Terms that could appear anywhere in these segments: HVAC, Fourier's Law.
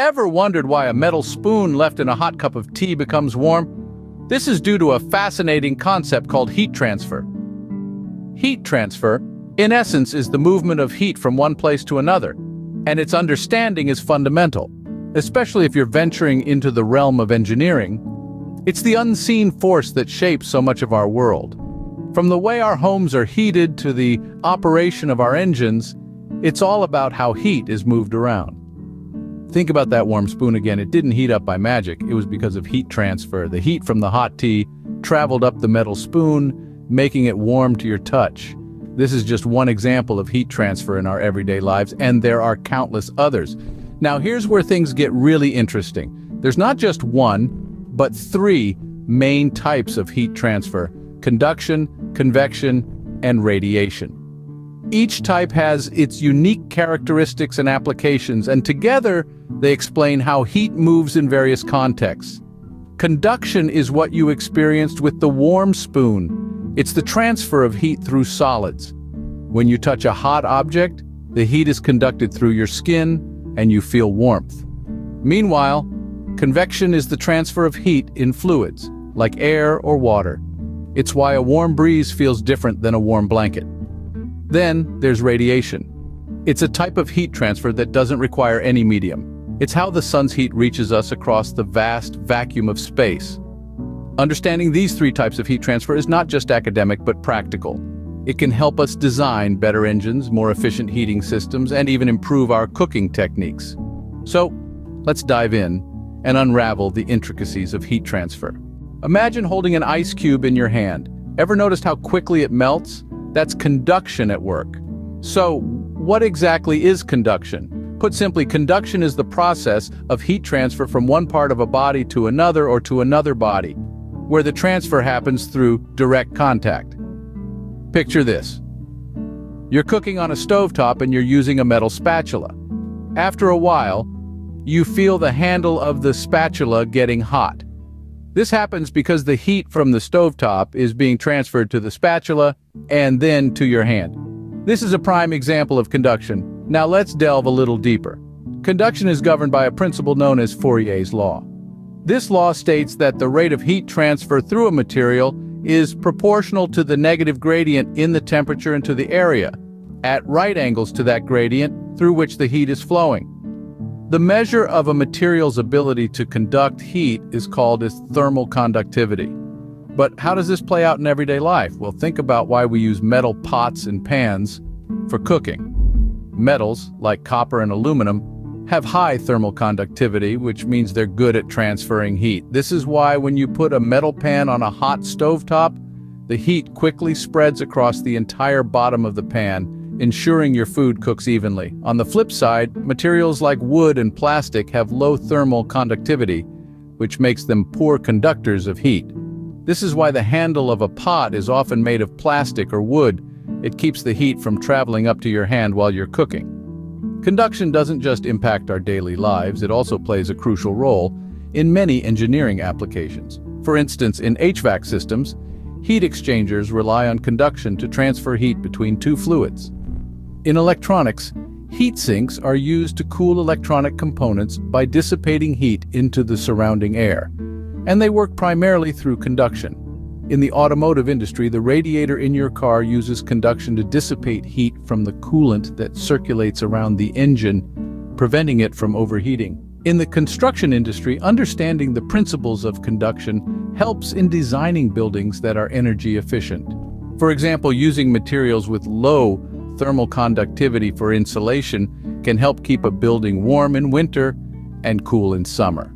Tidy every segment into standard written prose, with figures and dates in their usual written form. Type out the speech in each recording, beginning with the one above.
Ever wondered why a metal spoon left in a hot cup of tea becomes warm? This is due to a fascinating concept called heat transfer. Heat transfer, in essence, is the movement of heat from one place to another, and its understanding is fundamental, especially if you're venturing into the realm of engineering. It's the unseen force that shapes so much of our world. From the way our homes are heated to the operation of our engines, it's all about how heat is moved around. Think about that warm spoon again. It didn't heat up by magic. It was because of heat transfer. The heat from the hot tea traveled up the metal spoon, making it warm to your touch. This is just one example of heat transfer in our everyday lives, and there are countless others. Now here's where things get really interesting. There's not just one, but three main types of heat transfer: conduction, convection, and radiation. Each type has its unique characteristics and applications, and together they explain how heat moves in various contexts. Conduction is what you experienced with the warm spoon. It's the transfer of heat through solids. When you touch a hot object, the heat is conducted through your skin and you feel warmth. Meanwhile, convection is the transfer of heat in fluids, like air or water. It's why a warm breeze feels different than a warm blanket. Then there's radiation. It's a type of heat transfer that doesn't require any medium. It's how the sun's heat reaches us across the vast vacuum of space. Understanding these three types of heat transfer is not just academic, but practical. It can help us design better engines, more efficient heating systems, and even improve our cooking techniques. So let's dive in and unravel the intricacies of heat transfer. Imagine holding an ice cube in your hand. Ever noticed how quickly it melts? That's conduction at work. So, what exactly is conduction? Put simply, conduction is the process of heat transfer from one part of a body to another or to another body, where the transfer happens through direct contact. Picture this. You're cooking on a stovetop and you're using a metal spatula. After a while, you feel the handle of the spatula getting hot. This happens because the heat from the stovetop is being transferred to the spatula and then to your hand. This is a prime example of conduction. Now let's delve a little deeper. Conduction is governed by a principle known as Fourier's Law. This law states that the rate of heat transfer through a material is proportional to the negative gradient in the temperature and to the area, at right angles to that gradient through which the heat is flowing. The measure of a material's ability to conduct heat is called its thermal conductivity. But how does this play out in everyday life? Well, think about why we use metal pots and pans for cooking. Metals, like copper and aluminum, have high thermal conductivity, which means they're good at transferring heat. This is why when you put a metal pan on a hot stovetop, the heat quickly spreads across the entire bottom of the pan, ensuring your food cooks evenly. On the flip side, materials like wood and plastic have low thermal conductivity, which makes them poor conductors of heat. This is why the handle of a pot is often made of plastic or wood. It keeps the heat from traveling up to your hand while you're cooking. Conduction doesn't just impact our daily lives, it also plays a crucial role in many engineering applications. For instance, in HVAC systems, heat exchangers rely on conduction to transfer heat between two fluids. In electronics, heat sinks are used to cool electronic components by dissipating heat into the surrounding air, and they work primarily through conduction. In the automotive industry, the radiator in your car uses conduction to dissipate heat from the coolant that circulates around the engine, preventing it from overheating. In the construction industry, understanding the principles of conduction helps in designing buildings that are energy efficient. For example, using materials with low thermal conductivity for insulation can help keep a building warm in winter and cool in summer.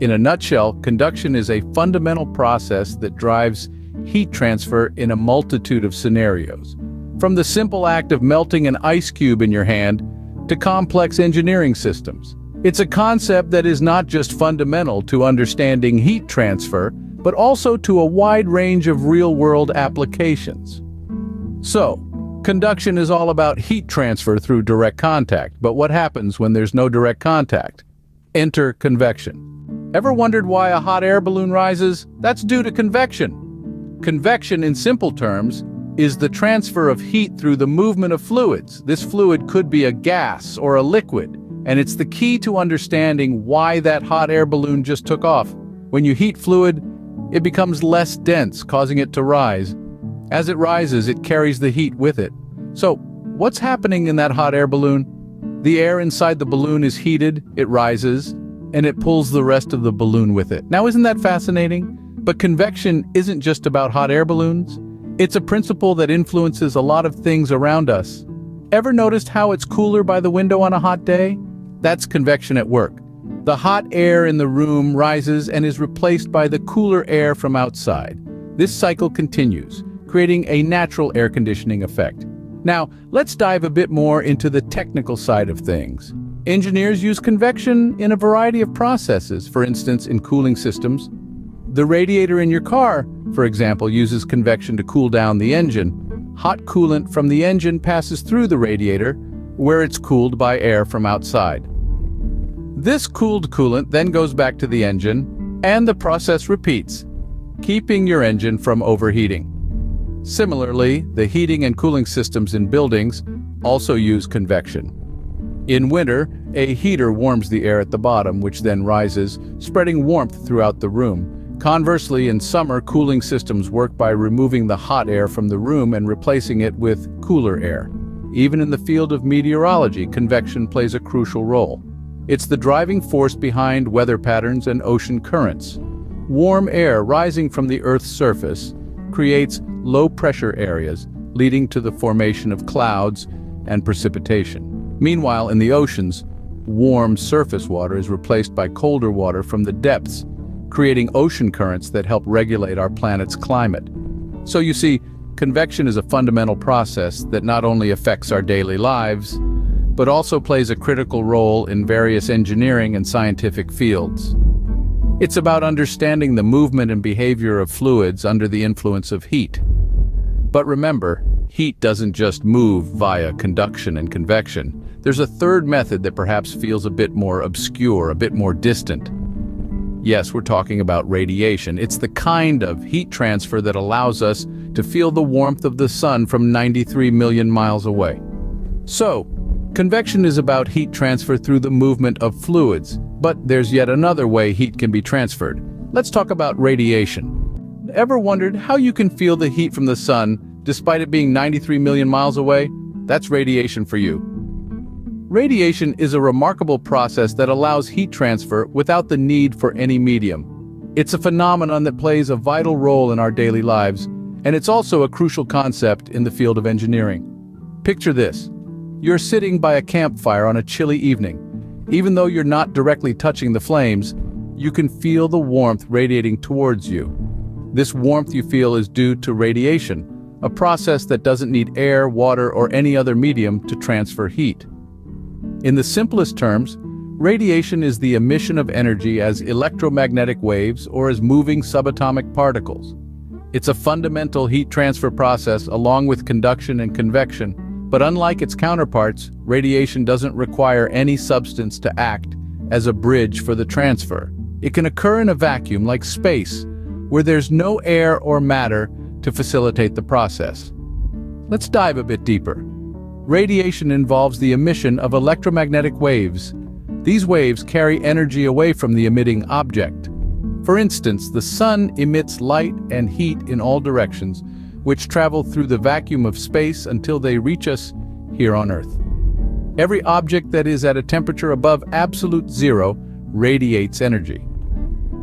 In a nutshell, conduction is a fundamental process that drives heat transfer in a multitude of scenarios, from the simple act of melting an ice cube in your hand to complex engineering systems. It's a concept that is not just fundamental to understanding heat transfer, but also to a wide range of real-world applications. So, conduction is all about heat transfer through direct contact, but what happens when there's no direct contact? Enter convection. Ever wondered why a hot air balloon rises? That's due to convection. Convection, in simple terms, is the transfer of heat through the movement of fluids. This fluid could be a gas or a liquid. And it's the key to understanding why that hot air balloon just took off. When you heat fluid, it becomes less dense, causing it to rise. As it rises, it carries the heat with it. So, what's happening in that hot air balloon? The air inside the balloon is heated, it rises, and it pulls the rest of the balloon with it. Now, isn't that fascinating? But convection isn't just about hot air balloons. It's a principle that influences a lot of things around us. Ever noticed how it's cooler by the window on a hot day? That's convection at work. The hot air in the room rises and is replaced by the cooler air from outside. This cycle continues, creating a natural air conditioning effect. Now, let's dive a bit more into the technical side of things. Engineers use convection in a variety of processes, for instance, in cooling systems. The radiator in your car, for example, uses convection to cool down the engine. Hot coolant from the engine passes through the radiator, where it's cooled by air from outside. This cooled coolant then goes back to the engine, and the process repeats, keeping your engine from overheating. Similarly, the heating and cooling systems in buildings also use convection. In winter, a heater warms the air at the bottom, which then rises, spreading warmth throughout the room. Conversely, in summer, cooling systems work by removing the hot air from the room and replacing it with cooler air. Even in the field of meteorology, convection plays a crucial role. It's the driving force behind weather patterns and ocean currents. Warm air rising from the Earth's surface creates low-pressure areas, leading to the formation of clouds and precipitation. Meanwhile, in the oceans, warm surface water is replaced by colder water from the depths, creating ocean currents that help regulate our planet's climate. So you see, convection is a fundamental process that not only affects our daily lives, but also plays a critical role in various engineering and scientific fields. It's about understanding the movement and behavior of fluids under the influence of heat. But remember, heat doesn't just move via conduction and convection. There's a third method that perhaps feels a bit more obscure, a bit more distant. Yes, we're talking about radiation. It's the kind of heat transfer that allows us to feel the warmth of the sun from 93 million miles away. So, convection is about heat transfer through the movement of fluids, but there's yet another way heat can be transferred. Let's talk about radiation. Ever wondered how you can feel the heat from the sun despite it being 93 million miles away? That's radiation for you. Radiation is a remarkable process that allows heat transfer without the need for any medium. It's a phenomenon that plays a vital role in our daily lives, and it's also a crucial concept in the field of engineering. Picture this. You're sitting by a campfire on a chilly evening. Even though you're not directly touching the flames, you can feel the warmth radiating towards you. This warmth you feel is due to radiation, a process that doesn't need air, water, or any other medium to transfer heat. In the simplest terms, radiation is the emission of energy as electromagnetic waves or as moving subatomic particles. It's a fundamental heat transfer process along with conduction and convection. But unlike its counterparts, radiation doesn't require any substance to act as a bridge for the transfer. It can occur in a vacuum like space, where there's no air or matter to facilitate the process. Let's dive a bit deeper. Radiation involves the emission of electromagnetic waves. These waves carry energy away from the emitting object. For instance, the sun emits light and heat in all directions, which travel through the vacuum of space until they reach us here on Earth. Every object that is at a temperature above absolute zero radiates energy.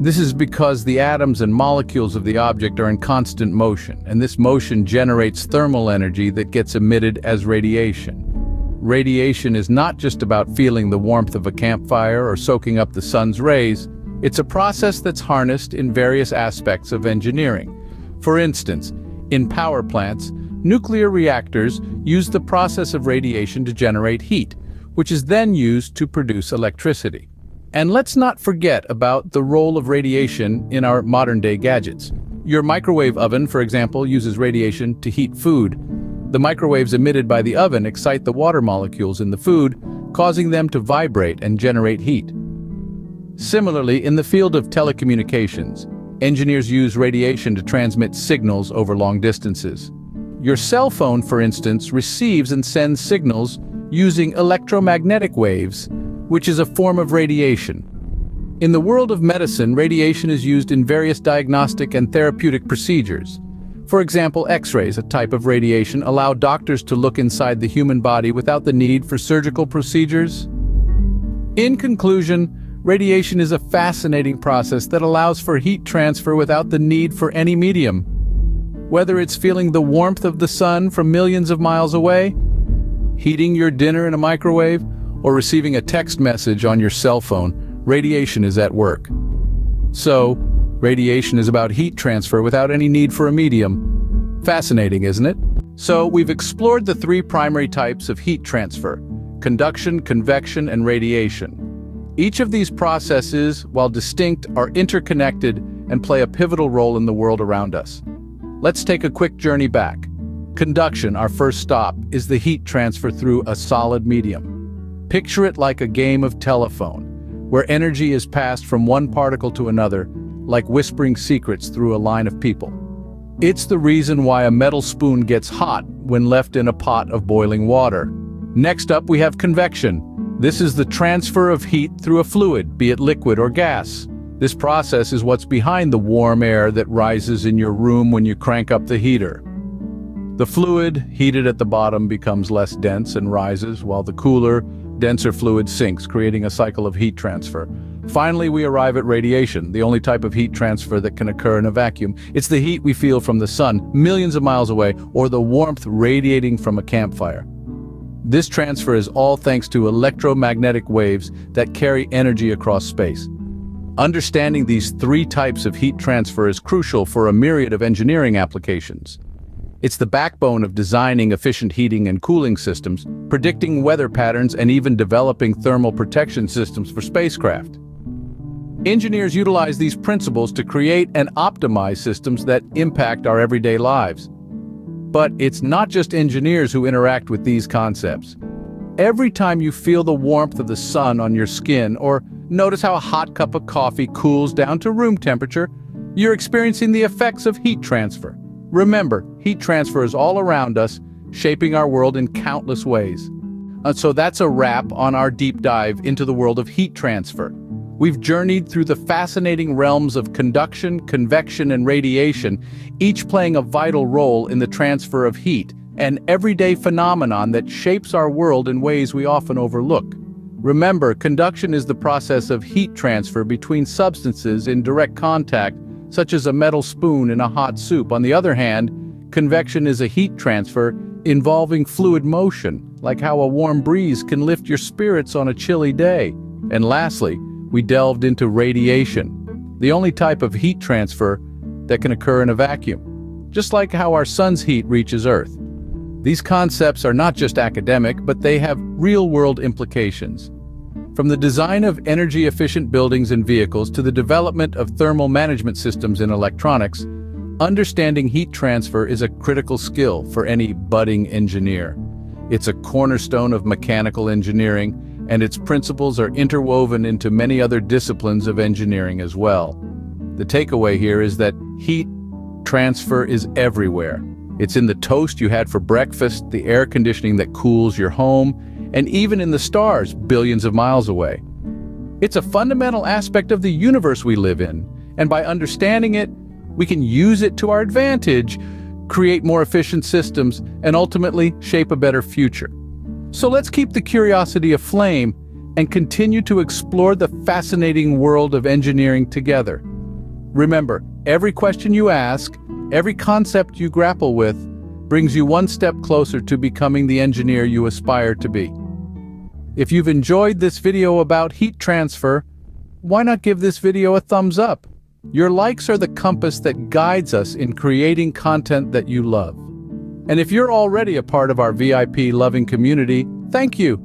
This is because the atoms and molecules of the object are in constant motion, and this motion generates thermal energy that gets emitted as radiation. Radiation is not just about feeling the warmth of a campfire or soaking up the sun's rays. It's a process that's harnessed in various aspects of engineering. For instance, in power plants, nuclear reactors use the process of radiation to generate heat, which is then used to produce electricity. And let's not forget about the role of radiation in our modern-day gadgets. Your microwave oven, for example, uses radiation to heat food. The microwaves emitted by the oven excite the water molecules in the food, causing them to vibrate and generate heat. Similarly, in the field of telecommunications, engineers use radiation to transmit signals over long distances. Your cell phone, for instance, receives and sends signals using electromagnetic waves which is a form of radiation. In the world of medicine, radiation is used in various diagnostic and therapeutic procedures. For example, X-rays, a type of radiation, allow doctors to look inside the human body without the need for surgical procedures. In conclusion, radiation is a fascinating process that allows for heat transfer without the need for any medium. Whether it's feeling the warmth of the sun from millions of miles away, heating your dinner in a microwave, or receiving a text message on your cell phone, radiation is at work. So, radiation is about heat transfer without any need for a medium. Fascinating, isn't it? So, we've explored the three primary types of heat transfer: conduction, convection, and radiation. Each of these processes, while distinct, are interconnected and play a pivotal role in the world around us. Let's take a quick journey back. Conduction, our first stop, is the heat transfer through a solid medium. Picture it like a game of telephone, where energy is passed from one particle to another, like whispering secrets through a line of people. It's the reason why a metal spoon gets hot when left in a pot of boiling water. Next up, we have convection. This is the transfer of heat through a fluid, be it liquid or gas. This process is what's behind the warm air that rises in your room when you crank up the heater. The fluid, heated at the bottom, becomes less dense and rises, while the cooler, denser fluid sinks, creating a cycle of heat transfer. Finally, we arrive at radiation, the only type of heat transfer that can occur in a vacuum. It's the heat we feel from the sun, millions of miles away, or the warmth radiating from a campfire. This transfer is all thanks to electromagnetic waves that carry energy across space. Understanding these three types of heat transfer is crucial for a myriad of engineering applications. It's the backbone of designing efficient heating and cooling systems, predicting weather patterns, and even developing thermal protection systems for spacecraft. Engineers utilize these principles to create and optimize systems that impact our everyday lives. But it's not just engineers who interact with these concepts. Every time you feel the warmth of the sun on your skin, or notice how a hot cup of coffee cools down to room temperature, you're experiencing the effects of heat transfer. Remember, heat transfer is all around us, shaping our world in countless ways. And so that's a wrap on our deep dive into the world of heat transfer. We've journeyed through the fascinating realms of conduction, convection, and radiation, each playing a vital role in the transfer of heat, an everyday phenomenon that shapes our world in ways we often overlook. Remember, conduction is the process of heat transfer between substances in direct contact, such as a metal spoon in a hot soup. On the other hand, convection is a heat transfer involving fluid motion, like how a warm breeze can lift your spirits on a chilly day. And lastly, we delved into radiation, the only type of heat transfer that can occur in a vacuum, just like how our sun's heat reaches Earth. These concepts are not just academic, but they have real-world implications. From the design of energy-efficient buildings and vehicles to the development of thermal management systems in electronics, understanding heat transfer is a critical skill for any budding engineer. It's a cornerstone of mechanical engineering, and its principles are interwoven into many other disciplines of engineering as well. The takeaway here is that heat transfer is everywhere. It's in the toast you had for breakfast, the air conditioning that cools your home, and even in the stars billions of miles away. It's a fundamental aspect of the universe we live in, and by understanding it, we can use it to our advantage, create more efficient systems, and ultimately shape a better future. So let's keep the curiosity aflame and continue to explore the fascinating world of engineering together. Remember, every question you ask, every concept you grapple with, brings you one step closer to becoming the engineer you aspire to be. If you've enjoyed this video about heat transfer, why not give this video a thumbs up? Your likes are the compass that guides us in creating content that you love. And if you're already a part of our VIP loving community, thank you.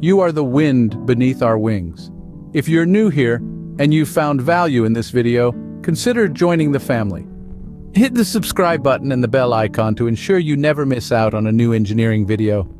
You are the wind beneath our wings. If you're new here and you found value in this video, consider joining the family. Hit the subscribe button and the bell icon to ensure you never miss out on a new engineering video.